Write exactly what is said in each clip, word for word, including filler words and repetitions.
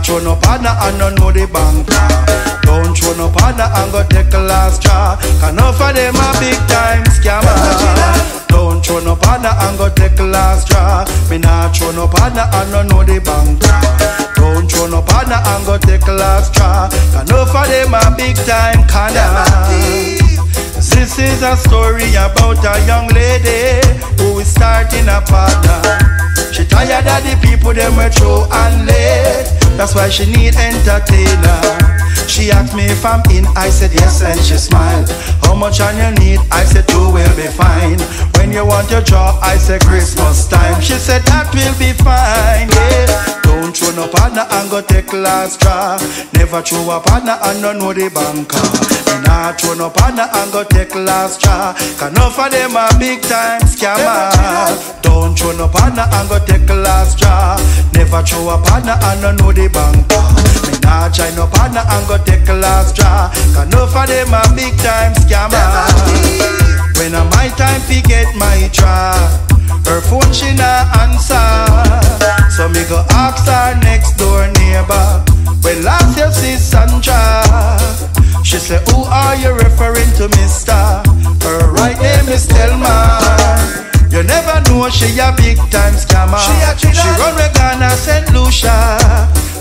Not throw no partner and no know the banker. Don't throw no partner and go take a last straw. Cause no for them a big time scammer. Don't throw no partner and go take a last straw. Me not throw no partner and no know the banker. Don't throw no partner and go take a last straw. Cause no for them a big time conner. This is a story about a young lady who is starting a partner. She tired of the people them were throw and late. That's why she need entertainer. She asked me if I'm in, I said yes and she smiled. How much on you need? I said two will be fine. When you want your job, I said Christmas time. She said that will be fine, yeah. Don't throw no partner and go take last straw. Never throw a partner and no know the banker. Me nah throw no partner and go take last straw. Cause no for them a big time scammer. Don't throw no partner and go take last straw. Never throw a partner and no know the banker. Me nah try no partner and go take last straw. Cause no for them a big time scammer. When I my time to get my job, her phone she na answer. So me go ask her next door neighbor, when last you see Sandra? She say, who are you referring to, mister? Her right name is Thelma. You never know she a big time scammer. She a she run with Ghana, Saint Lucia.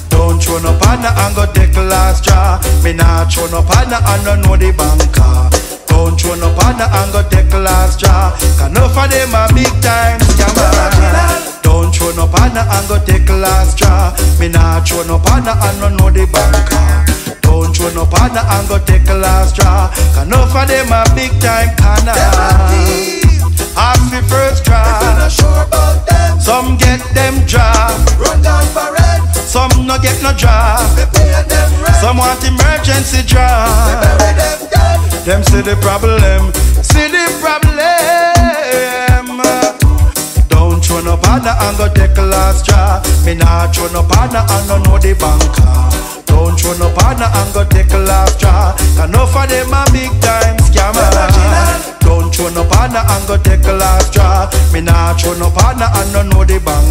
Don't throw no partner and go take last straw. Me nah throw no partner and no know the banker. Don't throw no partner and go take last straw. Cause no for them a big time scammer. Don't throw no partner and go take last straw. Me nah throw no partner and no know the banker. Don't throw no partner and go take last straw. Cause no for them a big time canna. Ask me first try. If you're not sure about them, some get them draft. Run down for red. Some no get no draft. Some want emergency draft. Them see the problem, see the problem. Don't throw no partner and go take last straw. Me nah throw no partner and no know the banker. Don't throw no partner and go take last straw. Cause no for them a big time scammer. Don't throw no partner and go take last straw. Me nah throw no partner and no know the banker.